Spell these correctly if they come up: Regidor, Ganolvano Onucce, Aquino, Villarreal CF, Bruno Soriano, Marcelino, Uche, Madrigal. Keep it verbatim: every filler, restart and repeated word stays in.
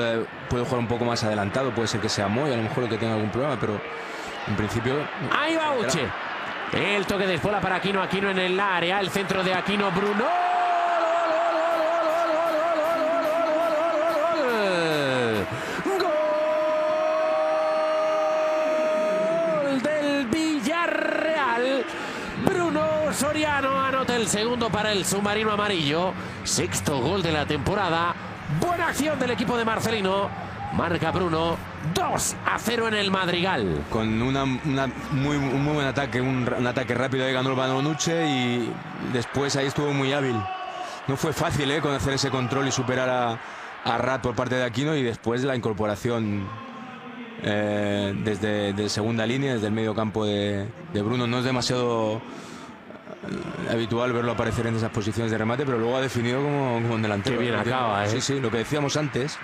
Eh, puede jugar un poco más adelantado, puede ser que sea Moy, a lo mejor lo que tenga algún problema, pero en principio... Ahí va Uche. El toque de bola para Aquino, Aquino en el área, el centro de Aquino, Bruno... Bruno Soriano anota el segundo para el submarino amarillo. Sexto gol de la temporada. Buena acción del equipo de Marcelino. Marca Bruno. dos a cero en el Madrigal. Con una, una muy, un muy buen ataque, un, un ataque rápido de Ganolvano Onucce, y después ahí estuvo muy hábil. No fue fácil eh, con hacer ese control y superar a, a Rat por parte de Aquino, y después la incorporación... Eh, desde de segunda línea, desde el medio campo de, de Bruno. No es demasiado habitual verlo aparecer en esas posiciones de remate, pero luego ha definido como, como un delantero. Qué bien acaba, ¿eh? Sí, sí, lo que decíamos antes.